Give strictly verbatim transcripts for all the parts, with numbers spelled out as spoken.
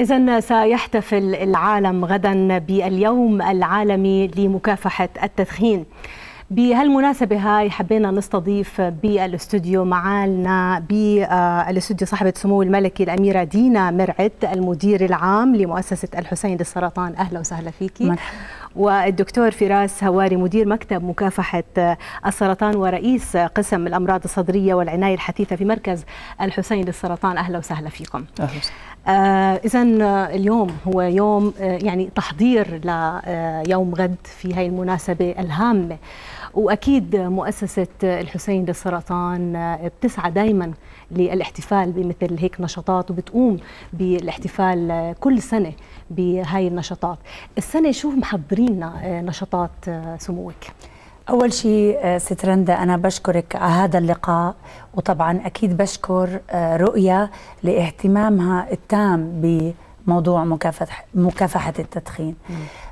إذن سيحتفل العالم غدا باليوم العالمي لمكافحة التدخين. بهالمناسبة هاي حبينا نستضيف بالاستوديو معنا بالاستوديو صاحبة سمو الملكي الأميرة دينا مرعد، المدير العام لمؤسسة الحسين للسرطان. أهلا وسهلا فيكي. مرحبا. والدكتور فراس هواري، مدير مكتب مكافحة السرطان ورئيس قسم الأمراض الصدرية والعناية الحثيثة في مركز الحسين للسرطان. أهلا وسهلا فيكم. أهلا وسهلا. إذن اليوم هو يوم يعني تحضير ليوم غد في هاي المناسبة الهامة، وأكيد مؤسسة الحسين للسرطان بتسعى دايما للاحتفال بمثل هيك نشاطات، وبتقوم بالاحتفال كل سنة بهاي النشاطات. السنة شو محضريننا نشاطات سموك؟ أول شيء ست رندا أنا بشكرك على هذا اللقاء، وطبعا أكيد بشكر رؤيا لاهتمامها التام ب موضوع مكافحة التدخين.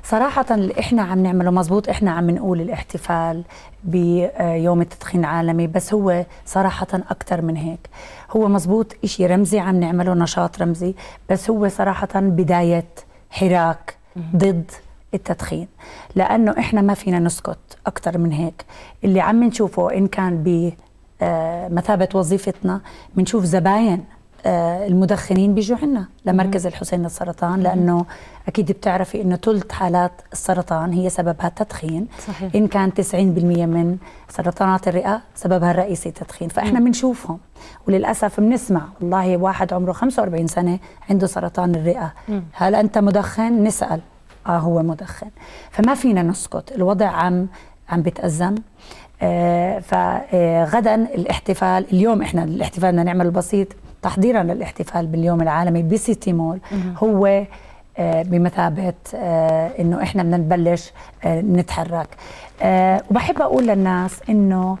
صراحة اللي احنا عم نعمله مزبوط، احنا عم نقول الاحتفال بيوم التدخين العالمي، بس هو صراحة أكتر من هيك. هو مزبوط إشي رمزي عم نعمله، نشاط رمزي، بس هو صراحة بداية حراك ضد التدخين، لأنه احنا ما فينا نسكت أكتر من هيك. اللي عم نشوفه إن كان بمثابة وظيفتنا بنشوف زباين المدخنين بيجوا عنا لمركز الحسين للسرطان، لأنه أكيد بتعرفي أنه ثلث حالات السرطان هي سببها التدخين. صحيح. إن كان تسعين بالمئة من سرطانات الرئة سببها الرئيسي التدخين، فإحنا بنشوفهم وللأسف بنسمع والله واحد عمره خمسة وأربعين سنة عنده سرطان الرئة، مم. هل أنت مدخن؟ نسأل، آه هو مدخن. فما فينا نسكت، الوضع عم عم بتأزم. آه فغدا الاحتفال، اليوم إحنا الاحتفال بدنا نعمل البسيط تحضيرا للاحتفال باليوم العالمي بسيتي مول. هو بمثابة انه احنا بدنا نبلش نتحرك. وبحب اقول للناس انه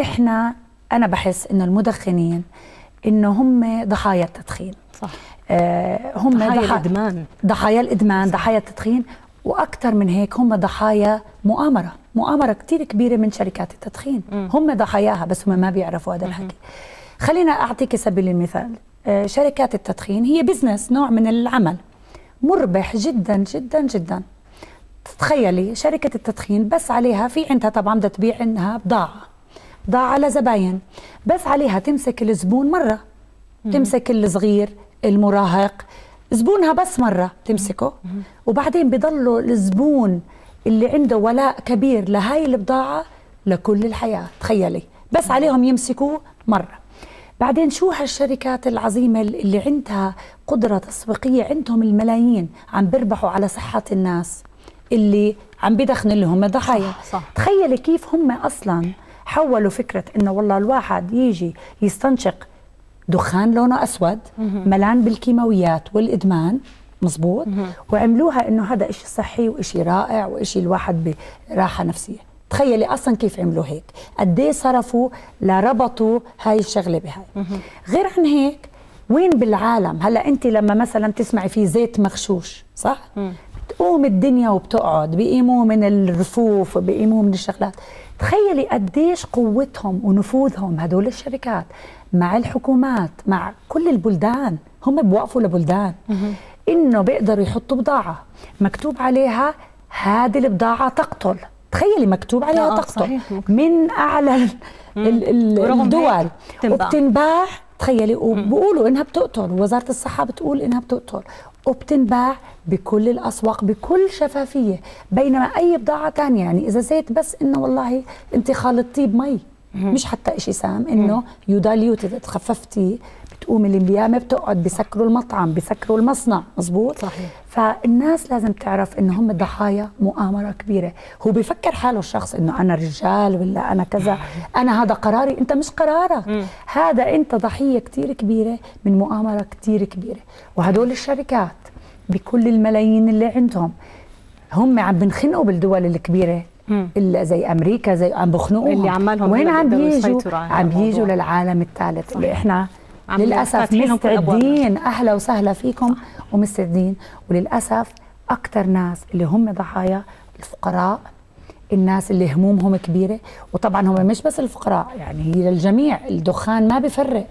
احنا انا بحس انه المدخنين انه هم ضحايا التدخين. صح. هم ضحايا الادمان، ضحايا الادمان، ضحايا التدخين، واكثر من هيك هم ضحايا مؤامرة، مؤامرة كثير كبيرة من شركات التدخين. م. هم ضحاياها، بس هم ما بيعرفوا هذا الحكي. خلينا أعطيك سبيل المثال، شركات التدخين هي بزنس، نوع من العمل مربح جدا جدا جدا. تتخيلي شركة التدخين بس عليها في عندها طبعا بدها تبيع عندها بضاعة، بضاعة لزباين، بس عليها تمسك الزبون مرة، تمسك الصغير المراهق، زبونها بس مرة تمسكه، وبعدين بضله الزبون اللي عنده ولاء كبير لهاي البضاعة لكل الحياة. تخيلي بس عليهم يمسكوه مرة. بعدين شو هالشركات العظيمة اللي عندها قدرة تسويقية، عندهم الملايين، عم بيربحوا على صحة الناس اللي عم بدخن اللي هم ضحايا. تخيلي كيف هم أصلا حولوا فكرة إنه والله الواحد يجي يستنشق دخان لونه أسود ملان بالكيماويات والإدمان، مزبوط، وعملوها إنه هذا إشي صحي وإشي رائع وإشي الواحد براحة نفسية. تخيلي أصلا كيف عملوا هيك، قديه صرفوا لربطوا هاي الشغلة بهاي. غير عن هيك وين بالعالم هلأ أنت لما مثلا تسمعي في زيت مغشوش، صح؟ بتقوم الدنيا وبتقعد، بيقيموه من الرفوف، بيقيموه من الشغلات. تخيلي قديش قوتهم ونفوذهم هدول الشركات مع الحكومات، مع كل البلدان. هم بوقفوا لبلدان إنه بيقدروا يحطوا بضاعة مكتوب عليها هذه البضاعة تقتل. تخيلي مكتوب عليها آه تقتل من أعلى الدول وبتنباع. تخيلي، وبقولوا إنها بتقتل، وزارة الصحة بتقول إنها بتقتل، وبتنباع بكل الأسواق بكل شفافية. بينما أي بضاعة تانية يعني إذا زيت بس إنه والله أنت خلطتيه بمي، مش حتى إشي سام، إنه يوداليوتي تخففتي، بتقوم القيامة بتقعد، بسكروا المطعم، بسكروا المصنع. مزبوط. صحيح. فالناس لازم تعرف إنه هم ضحايا مؤامرة كبيرة. هو بيفكر حاله الشخص إنه أنا رجال ولا أنا كذا، أنا هذا قراري. أنت مش قرارك. م. هذا أنت ضحية كتير كبيرة من مؤامرة كتير كبيرة. وهدول الشركات بكل الملايين اللي عندهم هم عم بنخنقوا بالدول الكبيرة زي أمريكا، زي عم بخنقوا اللي عمالهم وين عم بيجوا عم بيجوا للعالم الثالث اللي إحنا للأسف مستعدين. أهلا وسهلا فيكم. صح. ومستعدين. وللأسف أكتر ناس اللي هم ضحايا الفقراء، الناس اللي همومهم كبيرة. وطبعا هم مش بس الفقراء، يعني هي للجميع، الدخان ما بفرق،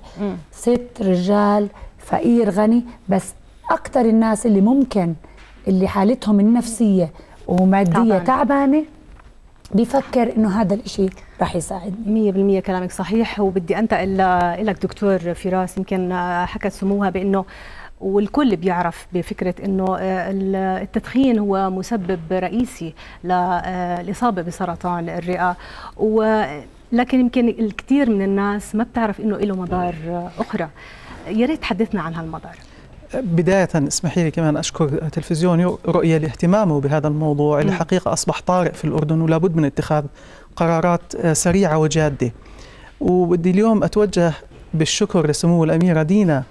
ست رجال فقير غني، بس اكتر الناس اللي ممكن اللي حالتهم النفسيه وماديه تعبانه بيفكر انه هذا الشيء رح يساعدني. مية بالمية كلامك صحيح، وبدي انتقل لك دكتور فراس. يمكن حكت سموها بانه والكل بيعرف بفكرة أنه التدخين هو مسبب رئيسي للإصابة بسرطان الرئة، ولكن يمكن الكثير من الناس ما بتعرف أنه له مضار أخرى. يا ريت تحدثنا عن هالمضار. بداية اسمحي لي كمان أشكر تلفزيون رؤيا لاهتمامه بهذا الموضوع اللي حقيقة أصبح طارئ في الأردن، ولا بد من اتخاذ قرارات سريعة وجادة. وبدي اليوم أتوجه بالشكر لسمو الأميرة دينا.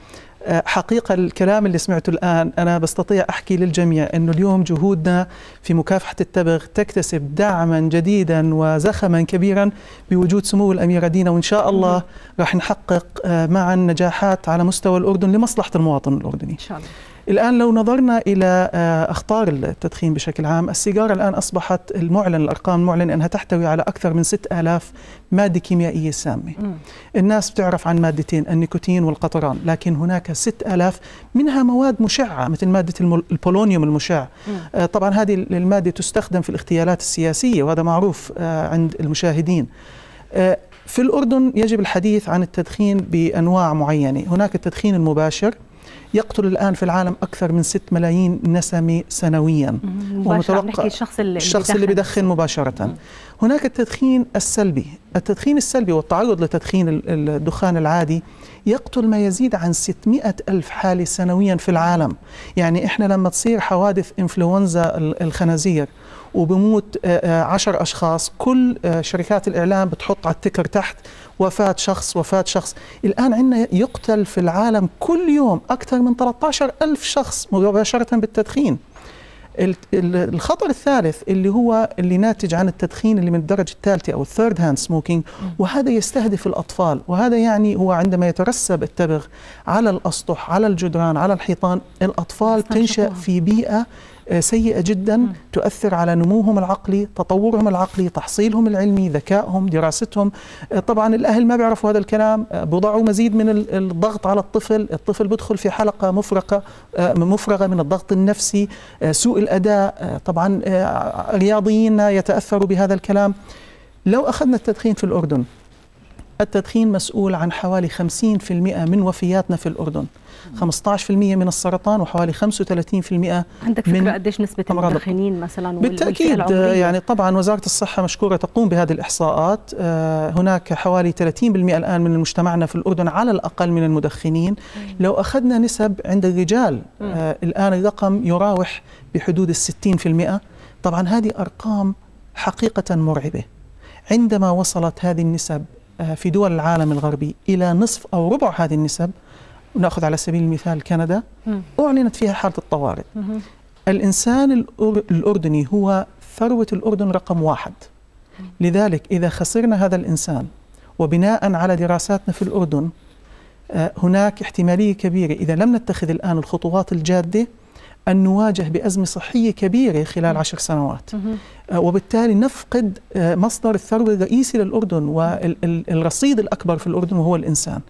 حقيقة الكلام اللي سمعته الآن أنا بستطيع أحكي للجميع أنه اليوم جهودنا في مكافحة التبغ تكتسب دعما جديدا وزخما كبيرا بوجود سمو الأميرة دينا، وإن شاء الله راح نحقق معا نجاحات على مستوى الأردن لمصلحة المواطن الأردني إن شاء الله. الآن لو نظرنا إلى أخطار التدخين بشكل عام، السيجارة الآن أصبحت المعلن، الأرقام المعلن أنها تحتوي على أكثر من ستة آلاف مادة كيميائية سامة. الناس بتعرف عن مادتين، النيكوتين والقطران، لكن هناك ستة آلاف منها مواد مشعة مثل مادة البولونيوم المشع. طبعا هذه المادة تستخدم في الاغتيالات السياسية وهذا معروف عند المشاهدين. في الأردن يجب الحديث عن التدخين بأنواع معينة. هناك التدخين المباشر يقتل الآن في العالم أكثر من ستة ملايين نسمة سنويا، ومتوقع الشخص اللي, الشخص اللي بدخن مباشرة. مم. هناك التدخين السلبي. التدخين السلبي والتعرض لتدخين الدخان العادي يقتل ما يزيد عن ستمئة ألف حالة سنويا في العالم. يعني إحنا لما تصير حوادث إنفلونزا الخنازير وبموت عشر أشخاص، كل شركات الإعلام بتحط على التكر تحت وفاة شخص وفاة شخص. الآن عندنا يقتل في العالم كل يوم أكثر من ثلاثة عشر ألف شخص مباشرة بالتدخين. الخطر الثالث اللي هو اللي ناتج عن التدخين اللي من الدرجة الثالثة أو third-hand smoking، وهذا يستهدف الأطفال، وهذا يعني هو عندما يترسب التبغ على الأسطح، على الجدران، على الحيطان، الأطفال تنشأ في بيئة سيئة جدا م. تؤثر على نموهم العقلي، تطورهم العقلي، تحصيلهم العلمي، ذكائهم، دراستهم. طبعا الأهل ما بيعرفوا هذا الكلام، بضعوا مزيد من الضغط على الطفل، الطفل بدخل في حلقة مفرقة مفرغة من الضغط النفسي، سوء الأداء. طبعا رياضيينا يتأثروا بهذا الكلام. لو أخذنا التدخين في الأردن، التدخين مسؤول عن حوالي خمسين بالمئة من وفياتنا في الأردن، خمسة عشر بالمئة من السرطان، وحوالي خمسة وثلاثين بالمئة عندك فكرة قديش نسبة المدخنين مثلا؟ بالتأكيد يعني طبعا وزارة الصحة مشكورة تقوم بهذه الإحصاءات. هناك حوالي ثلاثين بالمئة الآن من مجتمعنا في الأردن على الأقل من المدخنين. لو أخذنا نسب عند الرجال الآن الرقم يراوح بحدود الستين بالمئة. طبعا هذه أرقام حقيقة مرعبة. عندما وصلت هذه النسب في دول العالم الغربي إلى نصف أو ربع هذه النسب، ونأخذ على سبيل المثال كندا أعلنت فيها حالة الطوارئ. الإنسان الأردني هو ثروة الأردن رقم واحد، لذلك إذا خسرنا هذا الإنسان وبناء على دراساتنا في الأردن هناك احتمالية كبيرة إذا لم نتخذ الآن الخطوات الجادة أن نواجه بأزمة صحية كبيرة خلال عشر سنوات، وبالتالي نفقد مصدر الثروة الرئيسي للأردن والرصيد الأكبر في الأردن وهو الإنسان.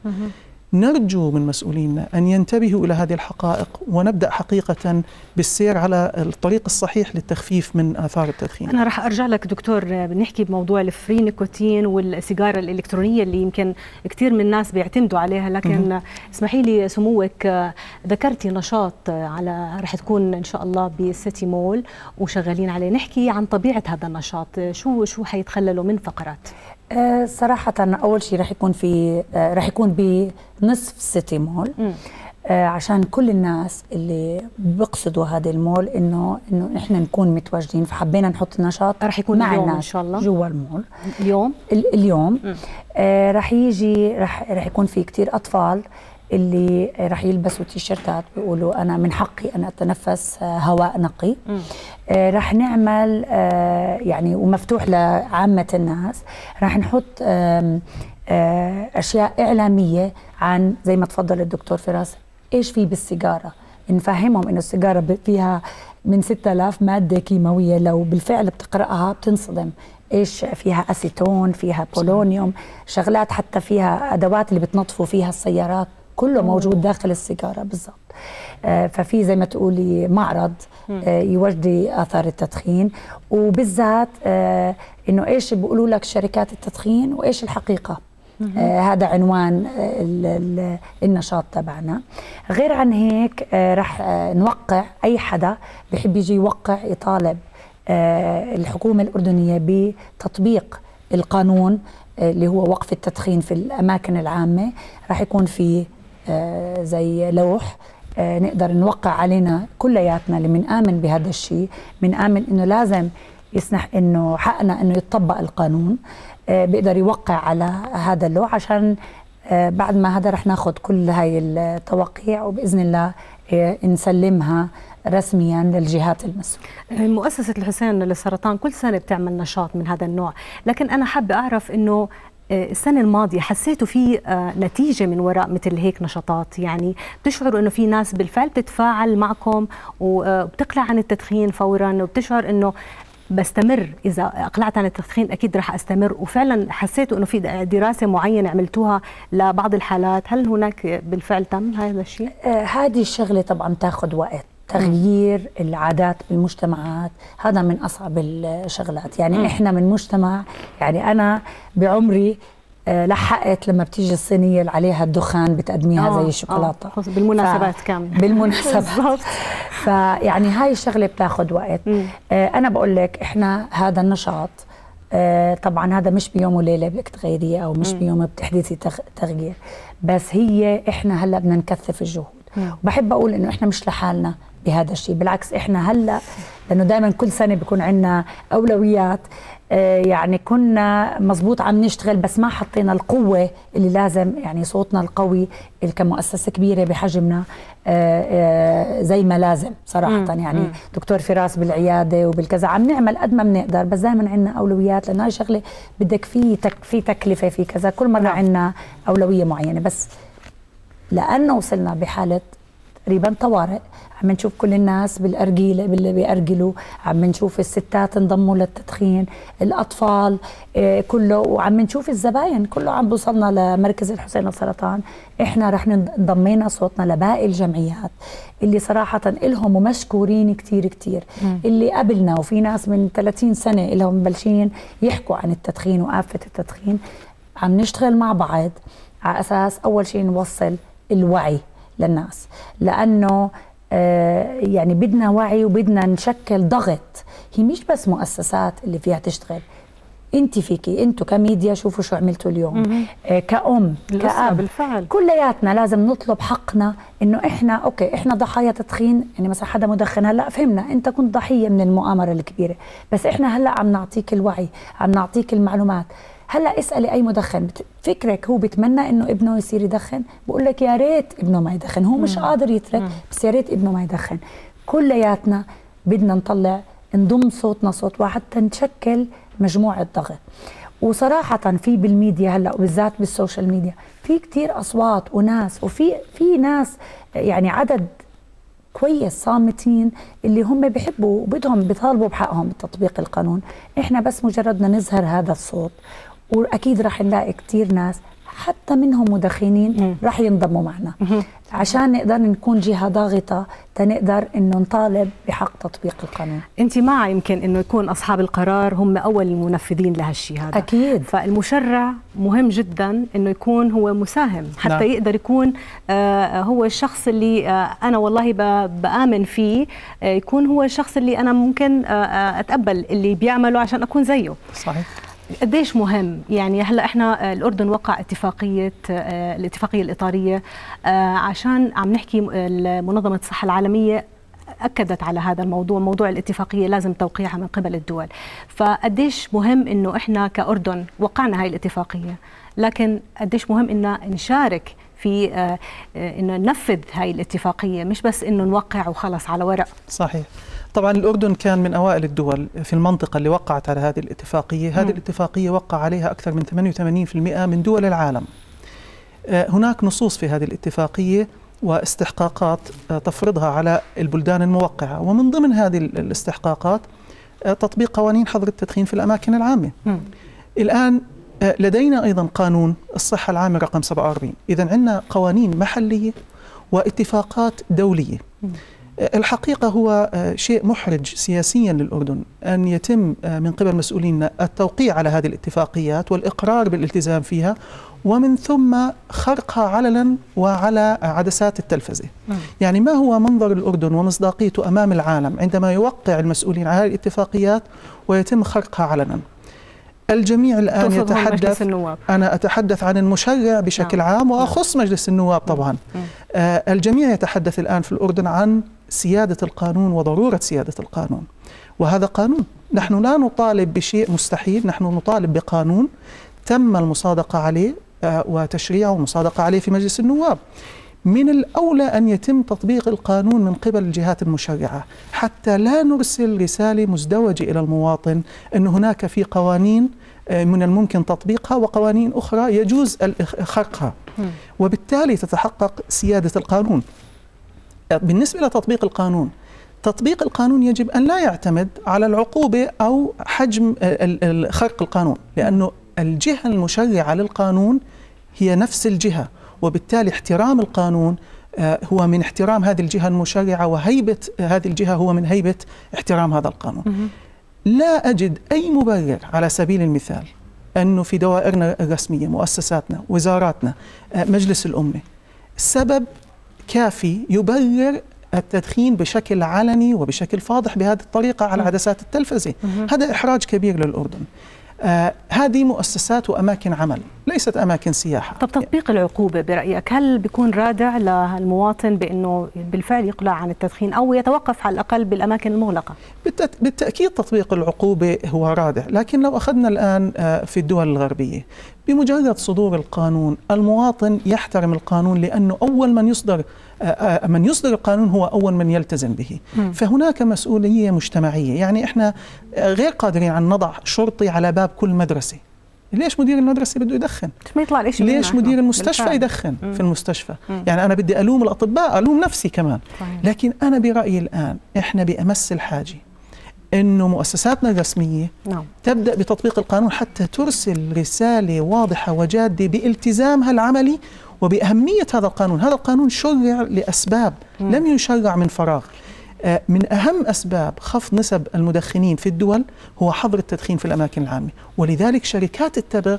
نرجو من مسؤولينا أن ينتبهوا إلى هذه الحقائق ونبدأ حقيقة بالسير على الطريق الصحيح للتخفيف من آثار التدخين. أنا راح أرجع لك دكتور، بنحكي بموضوع الفري نيكوتين والسيجارة الإلكترونية اللي يمكن كثير من الناس بيعتمدوا عليها، لكن اسمحي لي سموك ذكرتي نشاط على راح تكون إن شاء الله بسيتي مول وشغالين عليه. نحكي عن طبيعة هذا النشاط، شو شو حيتخللوا من فقرات؟ أه صراحة أول شيء رح يكون في أه رح يكون بنصف سيتي مول، أه عشان كل الناس اللي بيقصدوا هذا المول إنه إنه إحنا نكون متواجدين، فحبينا نحط النشاط رح يكون مع الناس إن شاء الله جوا المول اليوم. اليوم أه رح يجي رح رح يكون في كتير أطفال اللي رح يلبسوا تيشيرتات بيقولوا أنا من حقي أن أتنفس هواء نقي. م. رح نعمل يعني ومفتوح لعامة الناس، رح نحط أشياء إعلامية عن زي ما تفضل الدكتور فراس إيش في بالسيجارة، نفهمهم إنه السيجارة فيها من ستة آلاف مادة كيماوية، لو بالفعل بتقرأها بتنصدم ايش فيها، اسيتون، فيها بولونيوم، شغلات حتى فيها أدوات اللي بتنظفوا فيها السيارات. كله موجود داخل السيجاره بالضبط. ففي زي ما تقولي معرض يوجدي اثار التدخين، وبالذات انه ايش بيقولوا لك شركات التدخين وايش الحقيقه. آه هذا عنوان ال ال النشاط تبعنا. غير عن هيك آه رح آه نوقع اي حدا بحب يجي يوقع يطالب آه الحكومه الاردنيه بتطبيق القانون آه اللي هو وقف التدخين في الاماكن العامه. رح يكون في آه زي لوح آه نقدر نوقع علينا كلياتنا اللي بنآمن بهذا الشيء، بنآمن انه لازم يسنح انه حقنا انه يطبق القانون. آه بيقدر يوقع على هذا اللوح عشان آه بعد ما هذا رح ناخذ كل هاي التوقيع وباذن الله آه نسلمها رسميا للجهات المسؤوله. مؤسسه الحسين للسرطان كل سنه بتعمل نشاط من هذا النوع، لكن انا حابه اعرف انه السنة الماضية حسيتوا في نتيجة من وراء مثل هيك نشاطات؟ يعني بتشعروا انه في ناس بالفعل بتتفاعل معكم وبتقلع عن التدخين فورا، وبتشعر انه بستمر اذا اقلعت عن التدخين اكيد رح استمر، وفعلا حسيتوا انه في دراسه معينه عملتوها لبعض الحالات؟ هل هناك بالفعل تم هذا الشيء؟ هذه الشغله طبعا تاخذ وقت، تغيير العادات بالمجتمعات هذا من اصعب الشغلات. يعني م. احنا من مجتمع، يعني انا بعمري لحقت لما بتيجي الصينيه اللي عليها الدخان بتقدميها آه زي الشوكولاته آه بالمناسبات ف... كامله بالمناسبات فيعني هاي الشغله بتاخذ وقت. آه انا بقول لك احنا هذا النشاط آه طبعا هذا مش بيوم وليله بدك تغيريه او مش م. بيوم بتحدثي تغ... تغيير، بس هي احنا هلا بدنا نكثف الجهود. م. وبحب اقول انه احنا مش لحالنا بهذا الشيء، بالعكس احنا هلا لانه دائما كل سنه بيكون عندنا اولويات، يعني كنا مظبوط عم نشتغل بس ما حطينا القوة اللي لازم، يعني صوتنا القوي كمؤسسة كبيرة بحجمنا زي ما لازم صراحة. يعني دكتور فراس بالعيادة وبالكذا عم نعمل قد ما بنقدر، بس دائما عندنا أولويات لأنه هاي شغلة بدك في في تكلفة في كذا، كل مرة عندنا أولوية معينة. بس لأنه وصلنا بحالة تقريبا طوارئ، عم نشوف كل الناس بالارجيله باللي بيأرجلوا، عم نشوف الستات انضموا للتدخين، الاطفال إيه كله، وعم نشوف الزباين كله عم بوصلنا لمركز الحسين للسرطان. احنا رح ضمينا صوتنا لباقي الجمعيات اللي صراحه الهم ومشكورين كثير كثير اللي قبلنا، وفي ناس من ثلاثين سنه الهم مبلشين يحكوا عن التدخين وآفه التدخين. عم نشتغل مع بعض على اساس اول شيء نوصل الوعي للناس، لأنه آه يعني بدنا وعي وبدنا نشكل ضغط. هي مش بس مؤسسات اللي فيها تشتغل، انت فيكي انتو كميديا شوفوا شو عملتوا اليوم، آه كأم كأب بالفعل كلياتنا لازم نطلب حقنا انه احنا اوكي احنا ضحايا تدخين. يعني مثلا حدا مدخن هلا فهمنا انت كنت ضحية من المؤامرة الكبيرة، بس احنا هلا عم نعطيك الوعي، عم نعطيك المعلومات. هلا اسالي اي مدخن، فكرك هو بتمنى انه ابنه يصير يدخن؟ بقول لك يا ريت ابنه ما يدخن، هو مش قادر يترك بس يا ريت ابنه ما يدخن. كلياتنا بدنا نطلع نضم صوتنا صوت واحد تنشكل مجموعه ضغط. وصراحه في بالميديا هلا وبالذات بالسوشيال ميديا في كثير اصوات وناس، وفي في ناس يعني عدد كويس صامتين اللي هم بحبوا وبدهم بيطالبوا بحقهم بتطبيق القانون. احنا بس مجردنا نظهر هذا الصوت، واكيد راح نلاقي كثير ناس حتى منهم مدخنين راح ينضموا معنا عشان نقدر نكون جهه ضاغطه تنقدر انه نطالب بحق تطبيق القانون. انت مع يمكن انه يكون اصحاب القرار هم اول المنفذين لهالشيء هذا؟ اكيد. فالمشرع مهم جدا انه يكون هو مساهم حتى لا. يقدر يكون آه هو الشخص اللي آه انا والله بآمن فيه، آه يكون هو الشخص اللي انا ممكن آه اتقبل اللي بيعمله عشان اكون زيه. صحيح. قديش مهم؟ يعني هلا احنا الاردن وقع اتفاقيه الاتفاقيه الاطاريه، عشان عم نحكي منظمه الصحه العالميه اكدت على هذا الموضوع، موضوع الاتفاقيه لازم توقيعها من قبل الدول. فقديش مهم انه احنا كاردن وقعنا هاي الاتفاقيه، لكن قديش مهم ان نشارك في انه ننفذ هاي الاتفاقيه، مش بس انه نوقع وخلص على ورق. صحيح. طبعا الأردن كان من أوائل الدول في المنطقة اللي وقعت على هذه الاتفاقية. هذه الاتفاقية وقع عليها أكثر من ثمانية وثمانين بالمئة من دول العالم. هناك نصوص في هذه الاتفاقية واستحقاقات تفرضها على البلدان الموقعة، ومن ضمن هذه الاستحقاقات تطبيق قوانين حظر التدخين في الأماكن العامة. الآن لدينا أيضا قانون الصحة العامة رقم سبعة وأربعين. إذن عندنا قوانين محلية واتفاقات دولية. الحقيقة هو شيء محرج سياسيا للأردن أن يتم من قبل مسؤولينا التوقيع على هذه الاتفاقيات والإقرار بالالتزام فيها، ومن ثم خرقها علنا وعلى عدسات التلفزة. يعني ما هو منظر الأردن ومصداقيته أمام العالم عندما يوقع المسؤولين على هذه الاتفاقيات ويتم خرقها علنا؟ الجميع الآن يتحدث، أنا أتحدث عن المشرع بشكل نعم. عام وأخص نعم. مجلس النواب طبعا. نعم. آه الجميع يتحدث الآن في الأردن عن سيادة القانون وضرورة سيادة القانون، وهذا قانون. نحن لا نطالب بشيء مستحيل، نحن نطالب بقانون تم المصادقة عليه آه وتشريعه ومصادقة عليه في مجلس النواب. من الأولى أن يتم تطبيق القانون من قبل الجهات المشرعة، حتى لا نرسل رسالة مزدوجة إلى المواطن أن هناك في قوانين من الممكن تطبيقها وقوانين أخرى يجوز خرقها، وبالتالي تتحقق سيادة القانون. بالنسبة لتطبيق القانون، تطبيق القانون يجب أن لا يعتمد على العقوبة أو حجم خرق القانون، لأنه الجهة المشرعة للقانون هي نفس الجهة، وبالتالي احترام القانون هو من احترام هذه الجهة المشرعة، وهيبة هذه الجهة هو من هيبة احترام هذا القانون. لا أجد أي مبرر على سبيل المثال أنه في دوائرنا الرسمية، مؤسساتنا، وزاراتنا، مجلس الأمة، سبب كافي يبرر التدخين بشكل علني وبشكل فاضح بهذه الطريقة على عدسات التلفزة. هذا إحراج كبير للأردن. آه هذه مؤسسات وأماكن عمل، ليست أماكن سياحة. طب تطبيق العقوبة برأيك هل بيكون رادع للمواطن بأنه بالفعل يقلع عن التدخين أو يتوقف على الأقل بالأماكن المغلقة؟ بالت... بالتأكيد تطبيق العقوبة هو رادع، لكن لو أخذنا الآن آه في الدول الغربية، بمجرد صدور القانون المواطن يحترم القانون، لأنه أول من يصدر من يصدر القانون هو أول من يلتزم به. فهناك مسؤولية مجتمعية. يعني إحنا غير قادرين أن نضع شرطي على باب كل مدرسة. ليش مدير المدرسة بده يدخن؟ ليش مدير المستشفى يدخن في المستشفى؟ يعني أنا بدي ألوم الأطباء، ألوم نفسي كمان. لكن أنا برأيي الآن إحنا بأمس الحاجة أنه مؤسساتنا الرسمية نعم. تبدأ بتطبيق القانون، حتى ترسل رسالة واضحة وجادة بالتزامها العملي وبأهمية هذا القانون. هذا القانون شرع لأسباب، مم. لم يشرع من فراغ. من أهم أسباب خفض نسب المدخنين في الدول هو حظر التدخين في الأماكن العامة، ولذلك شركات التبغ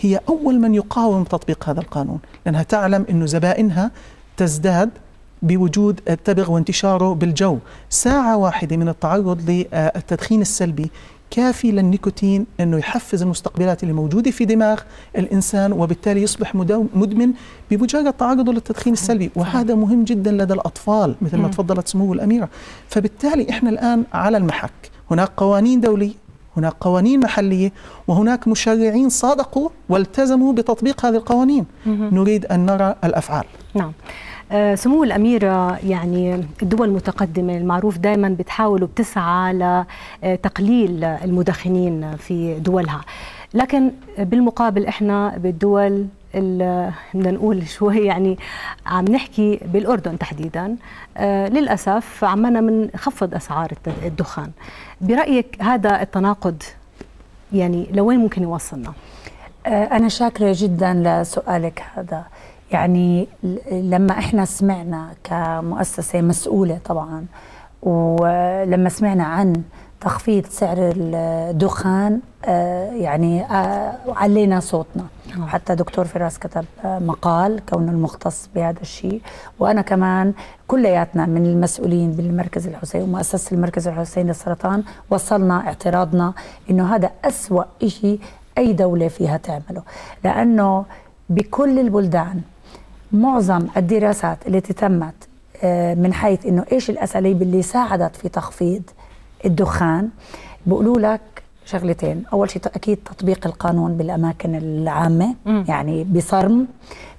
هي أول من يقاوم تطبيق هذا القانون، لأنها تعلم أنه زبائنها تزداد بوجود التبغ وانتشاره بالجو. ساعة واحدة من التعرض للتدخين السلبي كافي للنيكوتين أنه يحفز المستقبلات اللي موجودة في دماغ الإنسان، وبالتالي يصبح مدمن بمجرد تعرضه للتدخين السلبي. وهذا مهم جدا لدى الأطفال مثل ما تفضلت سمو الأميرة. فبالتالي إحنا الآن على المحك، هناك قوانين دولية، هناك قوانين محلية، وهناك مشرعين صادقوا والتزموا بتطبيق هذه القوانين. نريد أن نرى الأفعال. نعم سمو الأميرة، يعني الدول المتقدمة المعروف دائما بتحاول وبتسعى لتقليل المدخنين في دولها، لكن بالمقابل احنا بالدول اللي بدنا نقول شوي يعني عم نحكي بالأردن تحديدا للأسف عمنا من خفض أسعار الدخان. برأيك هذا التناقض يعني لوين ممكن يوصلنا؟ أنا شاكرة جدا لسؤالك هذا. يعني لما احنا سمعنا كمؤسسة مسؤولة طبعا، ولما سمعنا عن تخفيض سعر الدخان يعني علينا صوتنا، حتى دكتور فراس كتب مقال كونه المختص بهذا الشيء، وانا كمان كلياتنا من المسؤولين بالمركز الحسين ومؤسسة المركز الحسين للسرطان وصلنا اعتراضنا انه هذا أسوأ شيء اي دولة فيها تعمله، لانه بكل البلدان معظم الدراسات التي تمت من حيث انه ايش الاساليب اللي ساعدت في تخفيض الدخان، بيقولوا لك شغلتين. اول شيء اكيد تطبيق القانون بالاماكن العامه م. يعني بصرم.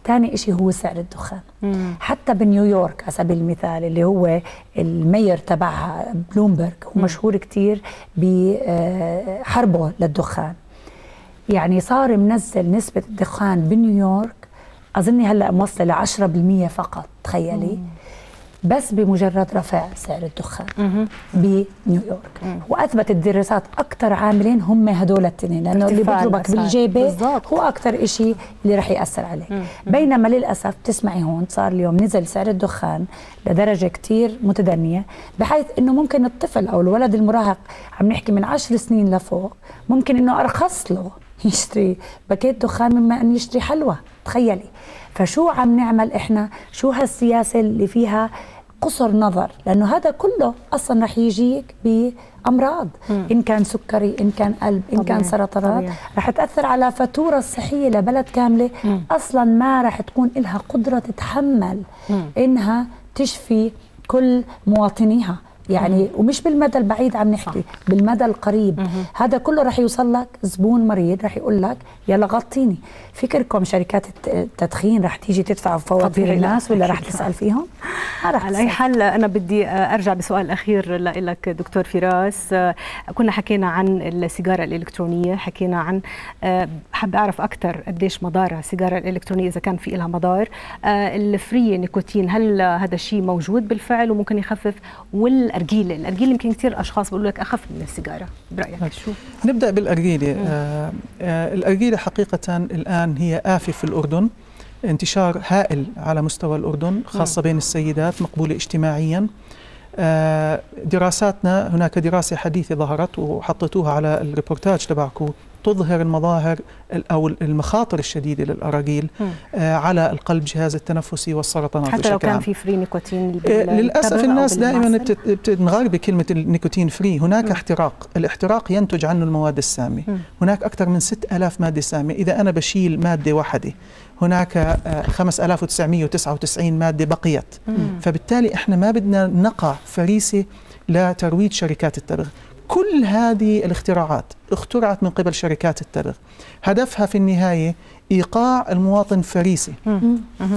ثاني شيء هو سعر الدخان. م. حتى بنيويورك على سبيل المثال اللي هو المير تبعها بلومبرج هو مشهور كثير بحربه للدخان، يعني صار منزل نسبه الدخان بنيويورك اظني هلا موصله ل عشرة بالمئة فقط، تخيلي. بس بمجرد رفع سعر الدخان بنيويورك. واثبتت الدراسات اكثر عاملين هم هدول الاثنين، لانه اللي بيضربك بالجيبه هو اكثر شيء اللي رح ياثر عليك. مم. بينما للاسف تسمعي هون صار اليوم نزل سعر الدخان لدرجه كثير متدنيه، بحيث انه ممكن الطفل او الولد المراهق عم نحكي من عشر سنين لفوق ممكن انه ارخص له يشتري باكيت دخان مما ان يشتري حلوى، تخيلي. فشو عم نعمل احنا؟ شو هالسياسه اللي فيها قصر نظر؟ لانه هذا كله اصلا رح يجيك بامراض، مم. ان كان سكري، ان كان قلب، ان طبيعي. كان سرطانات، طبيعي. رح تاثر على فاتوره الصحيه لبلد كامله، مم. اصلا ما رح تكون لها قدره تتحمل مم. انها تشفي كل مواطنيها، يعني ومش بالمدى البعيد عم نحكي، بالمدى القريب. مه. هذا كله رح يوصل لك زبون مريض رح يقول لك يلا غطيني. فكركم شركات التدخين رح تيجي تدفع فواتير الناس ولا رح تسأل فيهم؟ على أي حال أنا بدي أرجع بسؤال أخير لك دكتور فراس. كنا حكينا عن السيجارة الإلكترونية، حكينا عن حابة أعرف أكثر قديش مضارها السيجارة الإلكترونية إذا كان في لها مضار. الفري نيكوتين هل هذا الشيء موجود بالفعل وممكن يخفف؟ وال الارجيله، الارجيله يمكن كثير اشخاص بيقولوا لك اخف من السيجاره، برايك شو؟ نبدا بالارجيله. آه الارجيله حقيقه الان هي آفة في الاردن، انتشار هائل على مستوى الاردن خاصه مم. بين السيدات، مقبوله اجتماعيا. آه دراساتنا هناك دراسه حديثه ظهرت وحطيتوها على الريبورتاج تبعكم تظهر المظاهر او المخاطر الشديده للاراجيل آه على القلب، جهاز التنفسي والسرطانات حتى لو كان عام. في فري نيكوتين آه للاسف الناس دائما بتنغار بكلمه النيكوتين فري. هناك مم. احتراق، الاحتراق ينتج عنه المواد السامه. مم. هناك اكثر من ستة آلاف ماده سامه، اذا انا بشيل ماده واحده هناك آه خمسة آلاف وتسعمئة وتسعة وتسعين ماده بقيت. مم. فبالتالي احنا ما بدنا نقع فريسه لترويج شركات التبغ. كل هذه الاختراعات اخترعت من قبل شركات التبغ، هدفها في النهاية إيقاع المواطن فريسي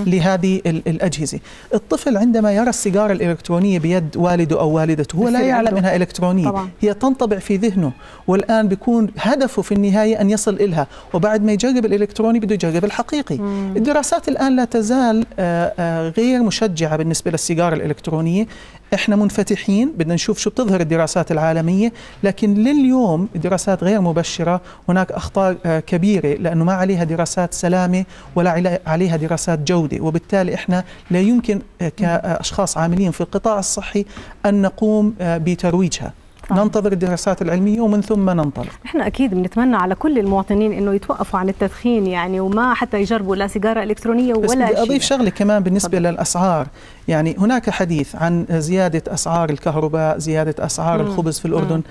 لهذه الأجهزة. الطفل عندما يرى السيجارة الإلكترونية بيد والده أو والدته هو لا يعلم أنها إلكترونية، طبعا. هي تنطبع في ذهنه، والآن بيكون هدفه في النهاية أن يصل إلها، وبعد ما يجرب الإلكتروني بده يجرب الحقيقي. مم. الدراسات الآن لا تزال غير مشجعة بالنسبة للسيجارة الإلكترونية. إحنا منفتحين بدنا نشوف شو بتظهر الدراسات العالمية، لكن لليوم الدراسات غير مبشرة، هناك أخطاء كبيرة لأنه ما عليها دراسات سلامة ولا عليها دراسات جودة، وبالتالي إحنا لا يمكن كأشخاص عاملين في القطاع الصحي أن نقوم بترويجها. طبعا. ننتظر الدراسات العلمية ومن ثم ننطلق. نحن أكيد بنتمنى على كل المواطنين أنه يتوقفوا عن التدخين، يعني وما حتى يجربوا لا سيجارة إلكترونية ولا شيء. بس بدي أضيف شغلة كمان بالنسبة طبعا. للأسعار، يعني هناك حديث عن زيادة أسعار الكهرباء، زيادة أسعار مم. الخبز في الأردن. مم.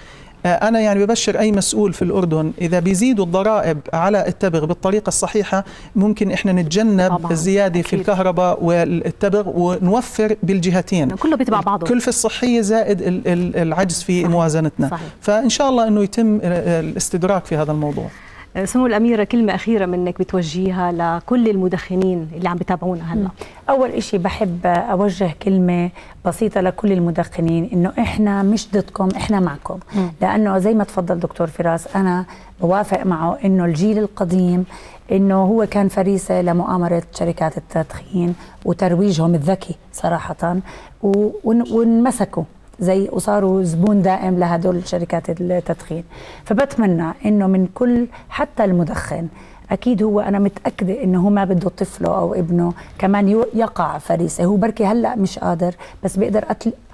أنا يعني ببشر أي مسؤول في الأردن إذا بيزيدوا الضرائب على التبغ بالطريقة الصحيحة ممكن إحنا نتجنب طبعاً. الزيادة أكيد. في الكهرباء والتبغ، ونوفر بالجهتين، كله بيتبع بعضه، الكلفة الصحية زائد العجز في صحيح. موازنتنا صحيح. فإن شاء الله أنه يتم الاستدراك في هذا الموضوع. سمو الأميرة كلمة أخيرة منك بتوجهيها لكل المدخنين اللي عم بتابعونا هلا. أول إشي بحب أوجه كلمة بسيطة لكل المدخنين، إنه إحنا مش ضدكم، إحنا معكم، م. لأنه زي ما تفضل دكتور فراس أنا بوافق معه إنه الجيل القديم إنه هو كان فريسة لمؤامرة شركات التدخين وترويجهم الذكي صراحة، وانمسكوا زي وصاروا زبون دائم لهدول شركات التدخين. فبتمنى انه من كل حتى المدخن، اكيد هو انا متاكده انه هو ما بده طفله او ابنه كمان يقع فريسه، هو بركي هلا مش قادر بس بيقدر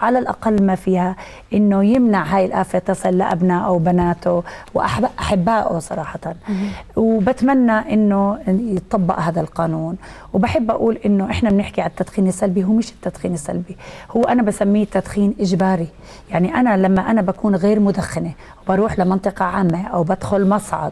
على الاقل ما فيها انه يمنع هاي الافه تصل لابنائه وبناته واحبائه صراحه. وبتمنى انه يطبق هذا القانون. وبحب اقول انه احنا بنحكي على التدخين السلبي، هو مش التدخين السلبي، هو انا بسميه تدخين اجباري. يعني انا لما انا بكون غير مدخنه وبروح لمنطقه عامه او بدخل مصعد،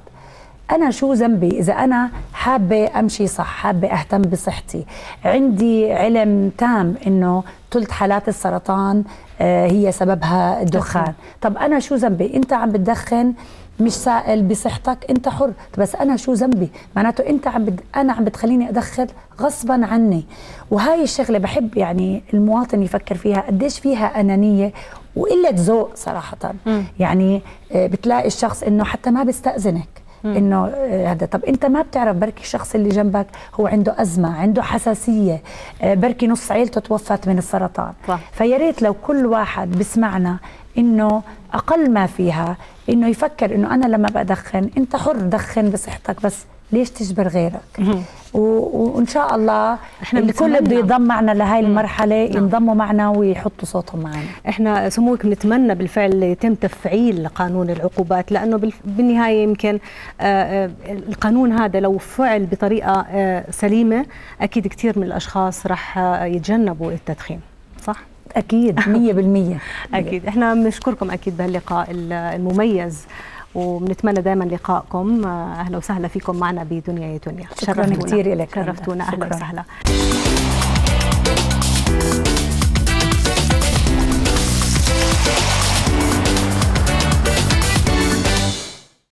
أنا شو ذنبي إذا أنا حابة أمشي صح، حابة أهتم بصحتي؟ عندي علم تام إنه ثلث حالات السرطان هي سببها الدخان. طب أنا شو ذنبي؟ أنت عم بتدخن مش سائل بصحتك، أنت حر. طب بس أنا شو ذنبي؟ معناته أنت عم بد... أنا عم بتخليني أدخل غصبا عني. وهاي الشغلة بحب يعني المواطن يفكر فيها قديش فيها أنانية وقلة ذوق صراحة. م. يعني بتلاقي الشخص إنه حتى ما بيستأذنك، انه هذا. طب انت ما بتعرف، بركي الشخص اللي جنبك هو عنده ازمه، عنده حساسيه، بركي نص عيلته توفت من السرطان. فيا ريت لو كل واحد بسمعنا انه اقل ما فيها انه يفكر انه انا لما بدخن، انت حر دخن بصحتك، بس ليش تجبر غيرك؟ وان شاء الله احنا الكل بده ينضم معنا لهي المرحله، ينضموا معنا ويحطوا صوتهم معنا. احنا سموك بنتمنى بالفعل يتم تفعيل قانون العقوبات، لانه بالنهايه يمكن القانون هذا لو فعل بطريقه سليمه اكيد كثير من الاشخاص رح يتجنبوا التدخين، صح؟ اكيد مية بالمية اكيد. احنا بنشكركم اكيد بهاللقاء المميز، وبنتمنى دائما لقائكم. اهلا وسهلا فيكم معنا بدنيا يا دنيا. شكرا كثير لك، شرفتونا. اهلا وسهلا.